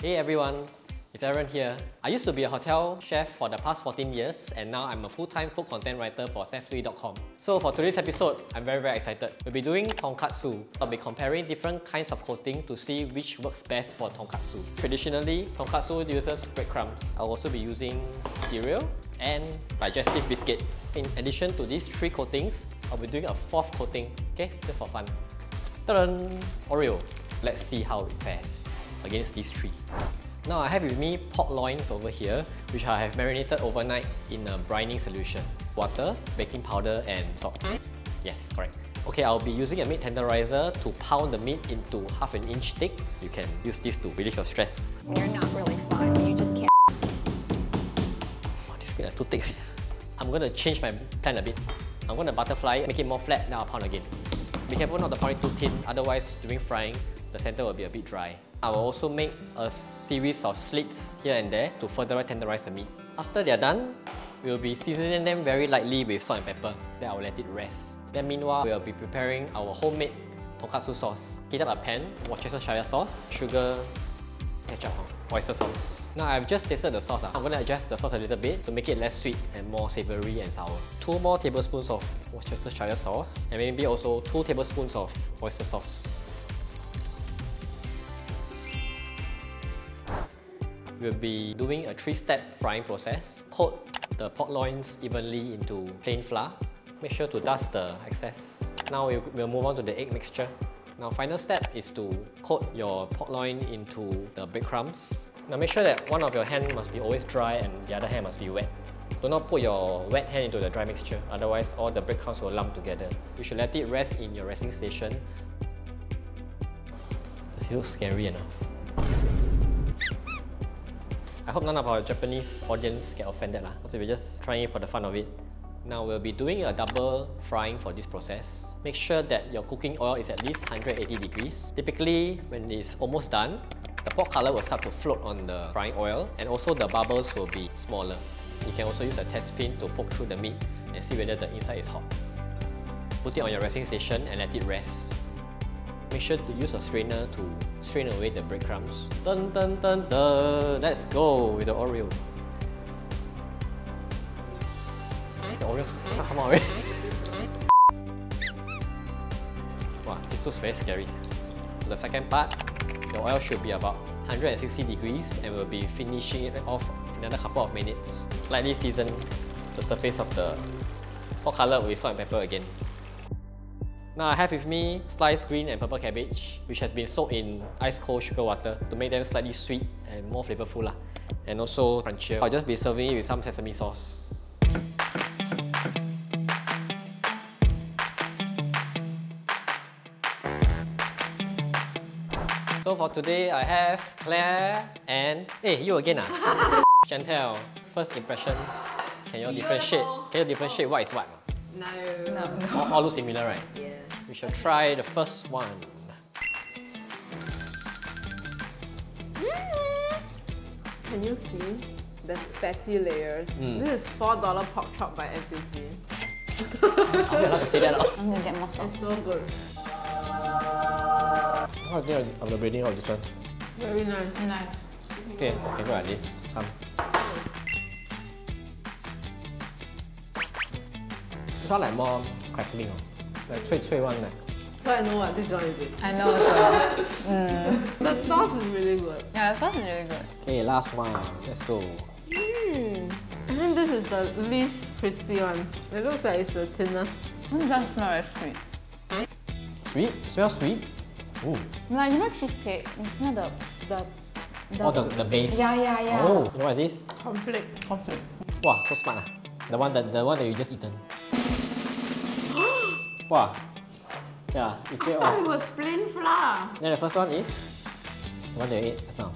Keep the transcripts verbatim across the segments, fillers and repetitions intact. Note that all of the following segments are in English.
Hey everyone, it's Aaron here. I used to be a hotel chef for the past fourteen years and now I'm a full-time food content writer for sethlui dot com. So for today's episode, I'm very very excited. We'll be doing tonkatsu. I'll be comparing different kinds of coating to see which works best for tonkatsu. Traditionally, tonkatsu uses breadcrumbs. I'll also be using cereal and digestive biscuits. In addition to these three coatings, I'll be doing a fourth coating, okay, just for fun. Ta-da! Oreo. Let's see how it fares against these three. Now I have with me pork loins over here, which I have marinated overnight in a brining solution. Water, baking powder and salt. Yes, correct. Okay, I'll be using a meat tenderizer to pound the meat into half an inch thick. You can use this to relieve your stress. You're not really fun, you just can't. Oh, this is gonna too thick. I'm gonna change my pan a bit. I'm gonna butterfly it, make it more flat, then I'll pound again. Be careful not to pound it too thin, otherwise during frying, the center will be a bit dry. I will also make a series of slits here and there to further tenderize the meat. After they are done, we will be seasoning them very lightly with salt and pepper. Then I will let it rest. Then meanwhile, we will be preparing our homemade tonkatsu sauce. Heat up a pan, Worcestershire sauce, sugar, ketchup, oyster sauce. Now I've just tasted the sauce. I'm going to adjust the sauce a little bit to make it less sweet and more savoury and sour. Two more tablespoons of Worcestershire sauce and maybe also two tablespoons of oyster sauce. We'll be doing a three-step frying process. Coat the pork loins evenly into plain flour. Make sure to dust the excess. Now we'll move on to the egg mixture. Now final step is to coat your pork loin into the breadcrumbs. Now make sure that one of your hand must be always dry and the other hand must be wet. Do not put your wet hand into the dry mixture, otherwise all the breadcrumbs will lump together. You should let it rest in your resting station. Does it look scary enough? I hope none of our Japanese audience get offended lah, because we're just trying it for the fun of it. Now we'll be doing a double frying for this process. Make sure that your cooking oil is at least one hundred eighty degrees. Typically, when it's almost done, the pork colour will start to float on the frying oil and also the bubbles will be smaller. You can also use a test pin to poke through the meat and see whether the inside is hot. Put it on your resting station and let it rest. Make sure to use a strainer to strain away the breadcrumbs. Dun dun dun dun! Let's go with the Oreo. The Oreo has come out already. Wow, this looks very scary. For the second part, the oil should be about one hundred sixty degrees and we'll be finishing it off in another couple of minutes. Lightly season the surface of the pork colour with salt and pepper again. Now I have with me sliced green and purple cabbage, which has been soaked in ice cold sugar water to make them slightly sweet and more flavourful lah, and also crunchier. I'll just be serving it with some sesame sauce. So for today, I have Claire and hey, you again ah, Chantel. First impression, can you differentiate? Can you differentiate what is what? No, no. All, all look similar, right? Yeah. We shall try the first one. Can you see? There's fatty layers. Mm. This is four dollar pork chop by S C C. I'm not allowed to say that. I'm gonna get more sauce. It's so good. How do you think of the breading of this one? Very nice. Nice. Okay, okay, go at this. Come. It's not like more crackling. Like chui chui one. So I know what this one is it. I know so. Mm. The sauce is really good. Yeah, the sauce is really good. Okay, last one. Let's go. Mm. I think this is the least crispy one. It looks like it's the thinnest. It doesn't smell as sweet. Sweet? It smells sweet? Ooh. Like, you know cheesecake? You smell the... the, the oh, the, the base? Yeah, yeah, yeah. Oh, you know what is this? Conflict. Conflict. Wow, so smart. Ah. The one that, the one that you just eaten. Wow. Yeah, it's very I thought off. It was plain flour. Then the first one is the one that you ate just now.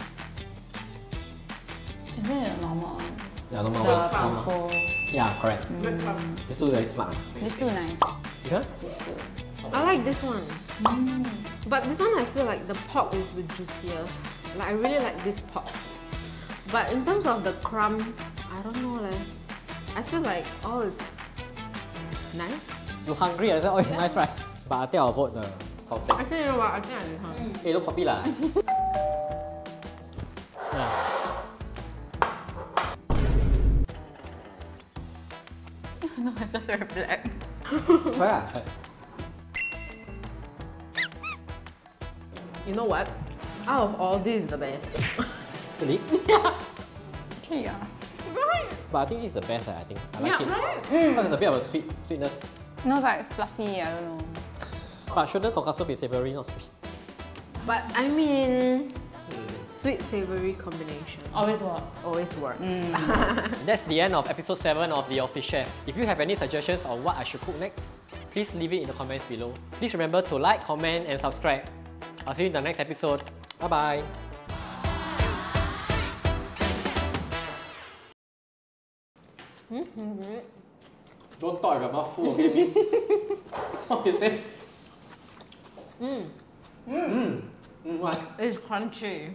Is it the normal one? Yeah, normal the one. Normal. Yeah, correct. Mm. This two very smart. This two nice. Yeah? This two. I like this one. Mm. But this one I feel like the pork is the juiciest. Like I really like this pork. But in terms of the crumb, I don't know leh. Like, I feel like oh it's Nice? You're hungry, I said, oh, it's nice, right? But I think I'll vote the conflict. I think you know what, I think I did hungry. Hey, look for me lah. Yeah. No, it's just very black. Where? You know what? Out of all this is the best. Really? Yeah. Okay, yeah. Right. But I think it's the best, I think. I like yeah, it. Right? Mm. But it's a bit of a sweet sweetness. No, it's like fluffy, I don't know. But shouldn't tonkatsu be savoury, not sweet? But I mean... Sweet savoury combination. Always works. Always works. Mm. That's the end of episode seven of The Office Chef. If you have any suggestions on what I should cook next, please leave it in the comments below. Please remember to like, comment and subscribe. I'll see you in the next episode. Bye-bye. Mm-hmm. Don't talk about food, okay, miss? What you say? Mm. Mm. Mm. Mm. What? It's crunchy.